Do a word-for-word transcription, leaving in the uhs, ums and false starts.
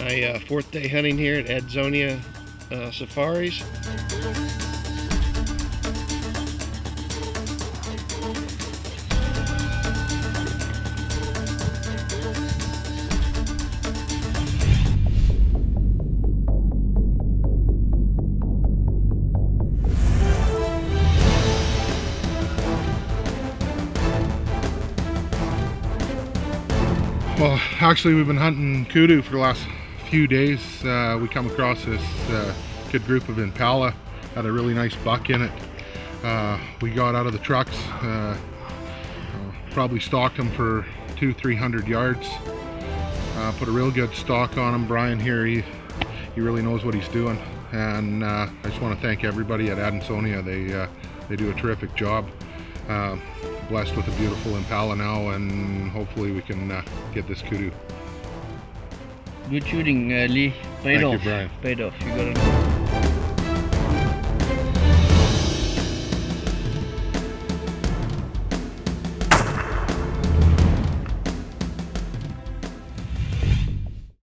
My uh, fourth day hunting here at Adansonia uh, Safaris. Well, actually we've been hunting kudu for the last few days. Uh, we come across this uh, good group of impala, had a really nice buck in it. Uh, we got out of the trucks, uh, uh, probably stalked them for two, three hundred yards. Uh, put a real good stalk on him. Brian here, he, he really knows what he's doing. And uh, I just want to thank everybody at Adansonia. They, uh, they do a terrific job. Uh, blessed with a beautiful impala now, and hopefully we can uh, get this kudu. Good shooting, uh, Lee. Paid off. Thank you, Brian. Paid off. You got it.